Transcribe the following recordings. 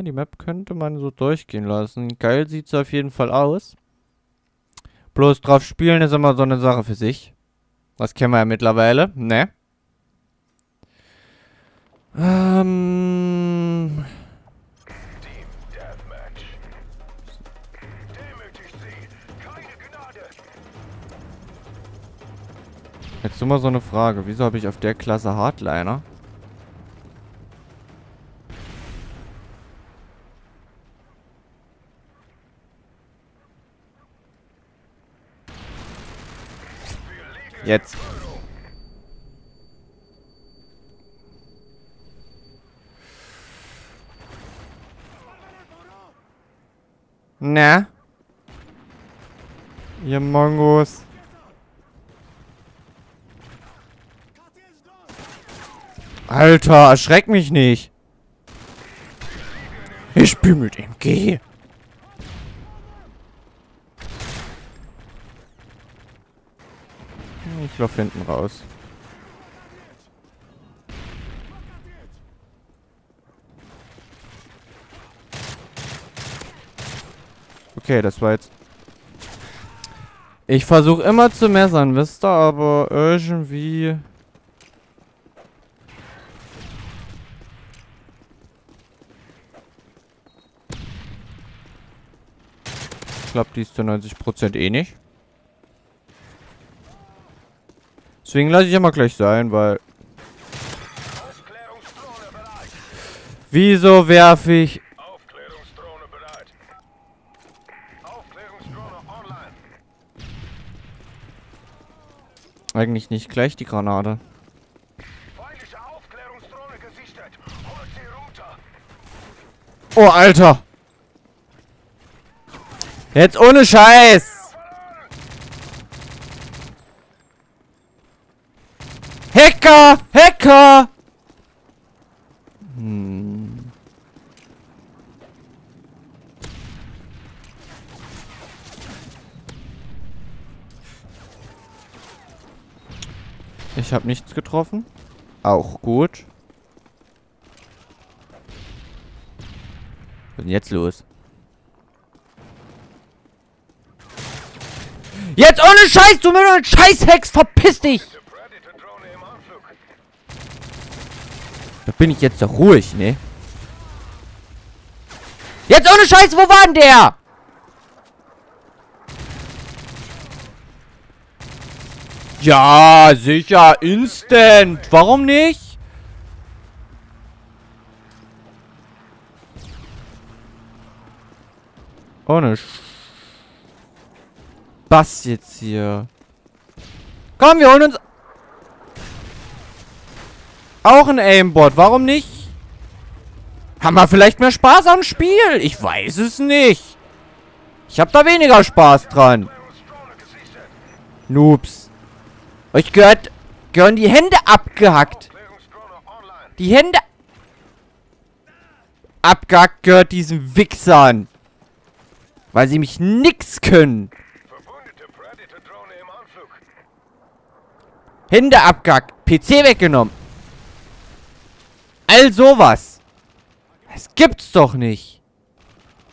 Ah, die Map könnte man so durchgehen lassen. Geil sieht es auf jeden Fall aus. Bloß drauf spielen ist immer so eine Sache für sich. Das kennen wir ja mittlerweile, ne? Jetzt immer so eine Frage. Wieso habe ich auf der Klasse Hardliner? Jetzt. Na? Ihr Mongos. Alter, erschreck mich nicht. Ich bin mit MG. Ich laufe hinten raus. Okay, das war jetzt... Ich versuche immer zu messern, wisst ihr, aber irgendwie... Ich glaube, die ist zu 90% eh nicht. Deswegen lasse ich ja mal gleich sein, weil... Wieso werfe ich... Aufklärungsdrohne bereit. Aufklärungsdrohne online. Eigentlich nicht gleich die Granate. Feindliche Aufklärungsdrohne gesichtet. Holt sie runter. Oh, Alter! Jetzt ohne Scheiß! Hacker! Hacker! Ich habe nichts getroffen. Auch gut. Was ist denn jetzt los? Jetzt ohne Scheiß, du mit einem Scheißhex, verpiss dich! Da bin ich jetzt doch ruhig, ne? Jetzt ohne Scheiß, wo war denn der? Ja, sicher, instant. Warum nicht? Ohne Scheiß. Was jetzt hier? Komm, wir holen uns auch ein Aimbot. Warum nicht? Haben wir vielleicht mehr Spaß am Spiel? Ich weiß es nicht. Ich hab da weniger Spaß dran. Noobs. Euch gehören die Hände abgehackt. Die Hände abgehackt gehört diesen Wichsern. Weil sie mich nix können. Hände abgehackt, PC weggenommen. All sowas. Das gibt's doch nicht.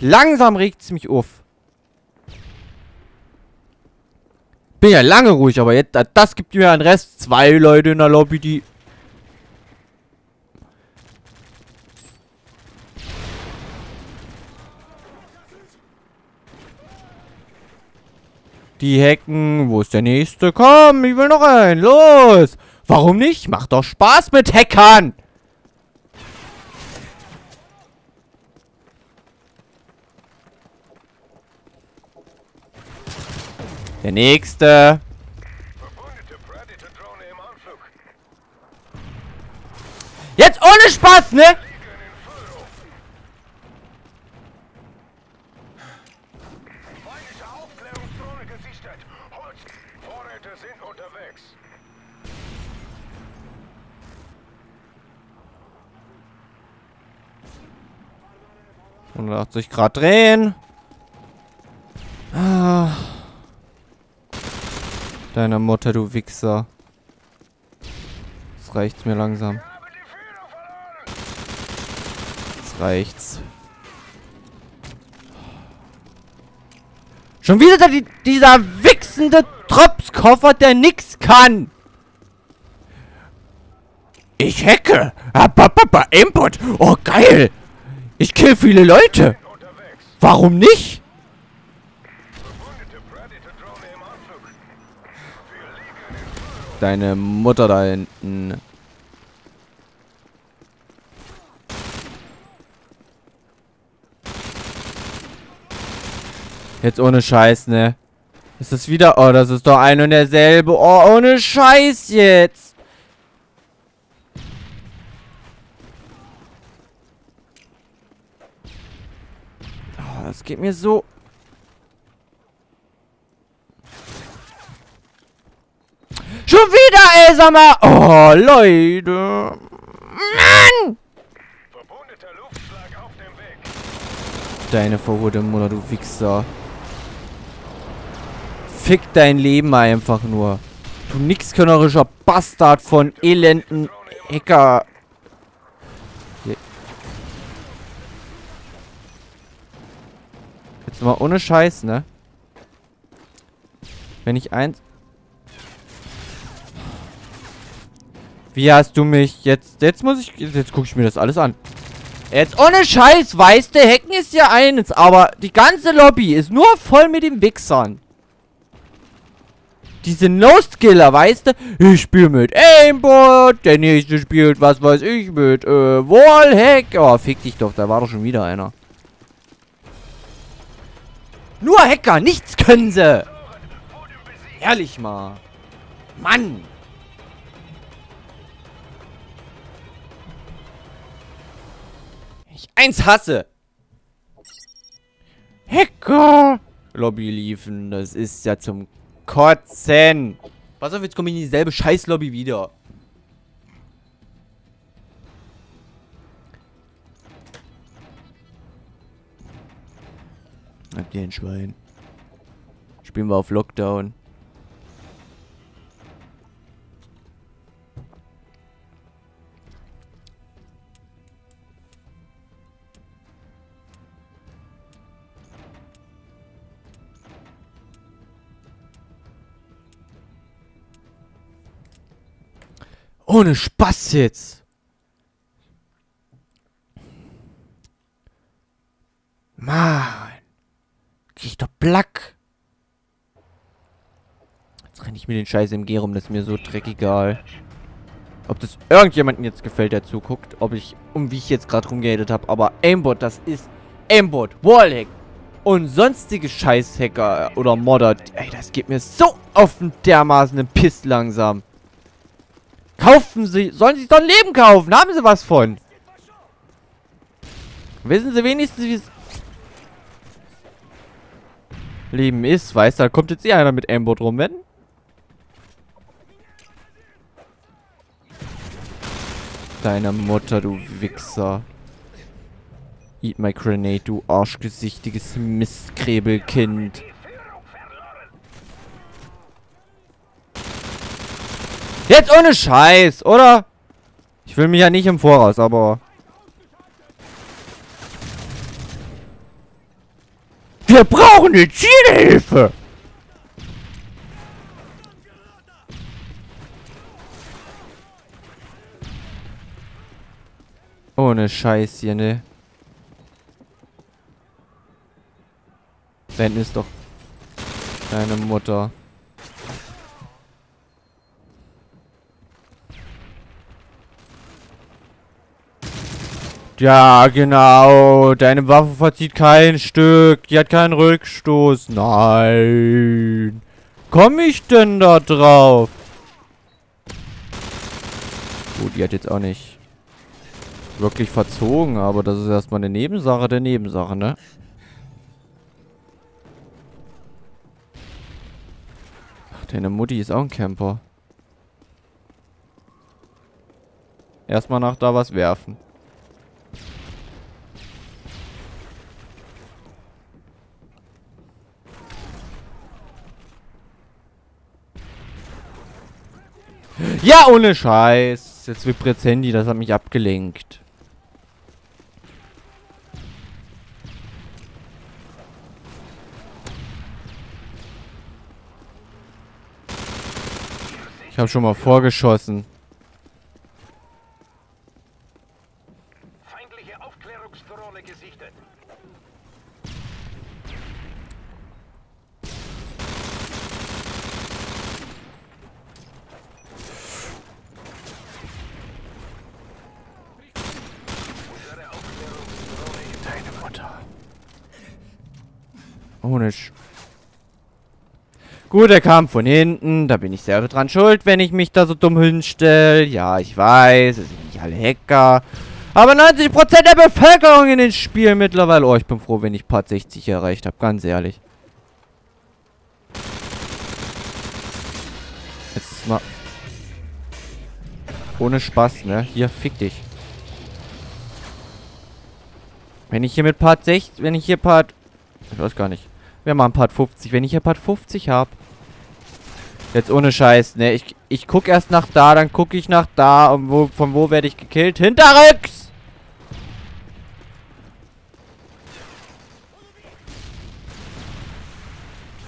Langsam regt's mich auf. Bin ja lange ruhig, aber jetzt, das gibt mir einen Rest. Zwei Leute in der Lobby, die... Die hacken. Wo ist der nächste? Komm, ich will noch einen. Los. Warum nicht? Macht doch Spaß mit Hackern. Der nächste. Jetzt ohne Spaß, ne? Und 80 Grad drehen. Ah. Deine Mutter, du Wichser. Jetzt reicht's mir langsam. Jetzt reicht's. Schon wieder dieser wichsende Tropskoffer, der nix kann. Ich hacke. Input. Oh, geil. Ich kill viele Leute. Warum nicht? Deine Mutter da hinten. Jetzt ohne Scheiß, ne? Ist das wieder... Oh, das ist doch ein und derselbe. Oh, ohne Scheiß jetzt. Oh, das geht mir so... Schon wieder, ey, sag mal. Oh, Leute. Mann! Verbundeter Luftschlag auf dem Weg. Deine verwundete Mutter, du Wichser. Fick dein Leben einfach nur. Du nixkönnerischer Bastard von elenden Hacker. Jetzt mal ohne Scheiß, ne? Wenn ich eins... Wie hast du mich jetzt... Jetzt gucke ich mir das alles an. Jetzt ohne Scheiß, weißt du, Hacken ist ja eins, aber die ganze Lobby ist nur voll mit den Wichsern. Diese No-Skiller, weißt du? Ich spiele mit Aimbot, der nächste spielt, was weiß ich, mit Wallhack. Oh, fick dich doch, da war doch schon wieder einer. Nur Hacker, nichts können sie. Ehrlich mal. Mann. Ich eins hasse. Hacker. Lobby liefen, das ist ja zum... Kotzen! Pass auf, jetzt komme ich in dieselbe Scheiß-Lobby wieder. Habt ihr ein Schwein? Spielen wir auf Lockdown. Ohne Spaß jetzt. Mann. Krieg ich doch Black. Jetzt renne ich mir den Scheiß MG rum. Das ist mir so dreckegal. Ob das irgendjemandem jetzt gefällt, der zuguckt. Ob ich, wie ich jetzt gerade rumgehatet habe. Aber Aimbot, das ist Aimbot, Wallhack und sonstige Scheißhacker oder Modder. Ey, das geht mir so offen dermaßen im Piss langsam. Kaufen sie... Sollen sie sich doch ein Leben kaufen? Haben sie was von? Wissen sie wenigstens, wie es... Leben ist, weißt du? Da kommt jetzt eh einer mit Aimbot rum, wenn? Deine Mutter, du Wichser. Eat my grenade, du arschgesichtiges Mistkrebelkind. Jetzt ohne Scheiß, oder? Ich will mich ja nicht im Voraus, aber... Wir brauchen eine Zielhilfe! Ohne Scheiß hier, ne? Da hinten ist doch... Deine Mutter... Ja, genau. Deine Waffe verzieht kein Stück. Die hat keinen Rückstoß. Nein. Komme ich denn da drauf? Gut, die hat jetzt auch nicht wirklich verzogen, aber das ist erstmal eine Nebensache der Nebensache, ne? Ach, deine Mutti ist auch ein Camper. Erstmal nach da was werfen. Ja, ohne Scheiß. Jetzt vibriert das Handy, das hat mich abgelenkt. habe schon mal vorgeschossen. Feindliche Aufklärungsdrohne gesichtet. Deine Mutter. Oh, nicht. Gut, er kam von hinten. Da bin ich selber dran schuld, wenn ich mich da so dumm hinstelle. Ja, ich weiß, es sind nicht alle Hacker. Aber 90% der Bevölkerung in den Spielen mittlerweile. Oh, ich bin froh, wenn ich Part 60 erreicht habe, ganz ehrlich. Jetzt mal... Ohne Spaß, ne? Hier, fick dich. Wenn ich hier mit Part 60... Wenn ich hier Part... Ich weiß gar nicht. Wir machen Part 50. Wenn ich hier Part 50 habe. Jetzt ohne Scheiß, ne? Ich guck erst nach da, dann gucke ich nach da. Und von wo werde ich gekillt? Hinterrücks!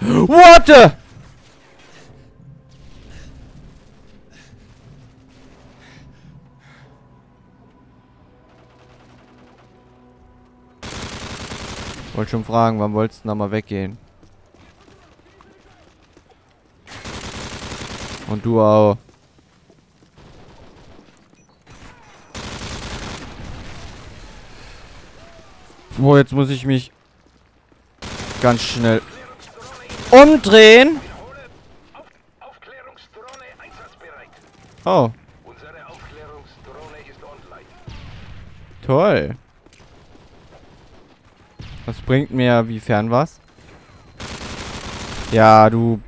What the? Wollte schon fragen, wann wolltest du noch mal weggehen? Und du auch. Boah, jetzt muss ich mich ganz schnell umdrehen. Oh. Unsere Aufklärungsdrohne ist online. Toll. Das bringt mir, wie fern was? Ja, du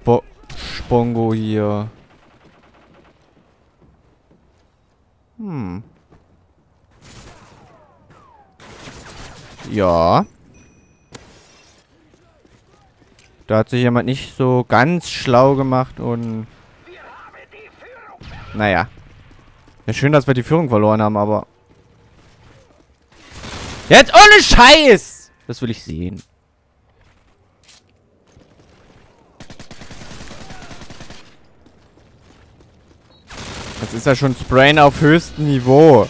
Spongo hier. Ja. Da hat sich jemand nicht so ganz schlau gemacht und... Naja. Ja, schön, dass wir die Führung verloren haben, aber... Jetzt ohne Scheiß! Das will ich sehen. Das ist ja schon Sprayen auf höchstem Niveau.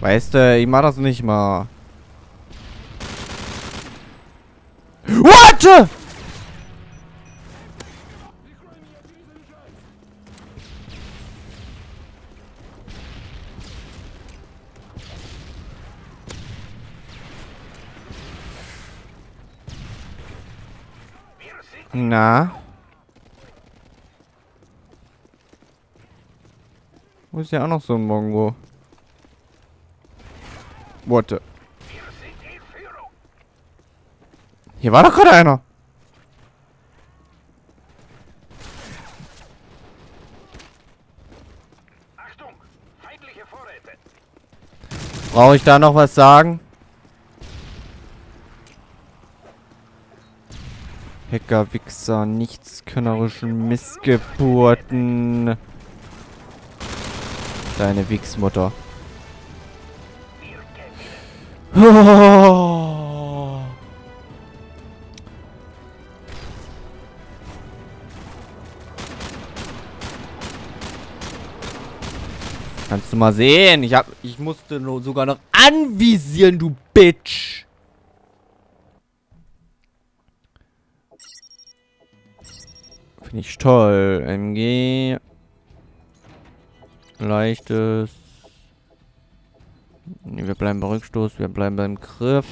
Weißt du, ich mach das nicht mal. What? Na? Wo ist ja auch noch so ein Mongo? What the? Hier war doch gerade einer! Achtung! Feindliche Vorräte! Brauche ich da noch was sagen? Hacker, Wichser, nichtskönnerischen Missgeburten. Deine Wichsmutter. Oh. Kannst du mal sehen? Ich musste nur sogar noch anvisieren, du Bitch. Nicht toll. MG. Leichtes. Nee, wir bleiben bei Rückstoß. Wir bleiben beim Griff.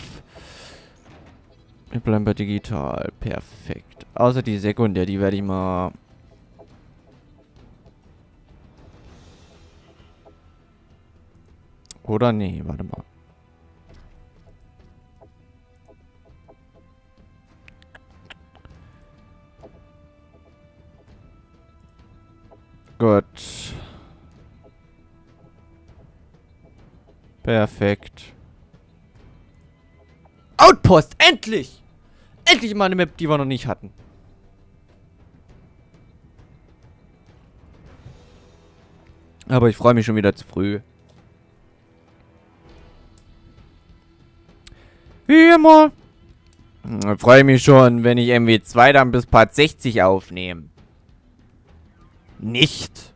Wir bleiben bei digital. Perfekt. Außer die Sekundär. Die werde ich mal... Oder? Nee, warte mal. Gut. Perfekt. Outpost! Endlich! Endlich mal eine Map, die wir noch nicht hatten. Aber ich freue mich schon wieder zu früh. Wie immer. Ich freue mich schon, wenn ich MW2 dann bis Part 60 aufnehme. Nicht.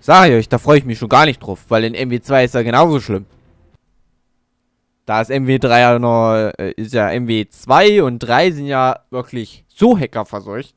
Sag ich euch, da freue ich mich schon gar nicht drauf, weil in MW2 ist ja genauso schlimm. Da ist MW3 ja noch, ist ja MW2 und 3 sind ja wirklich so hackerverseucht.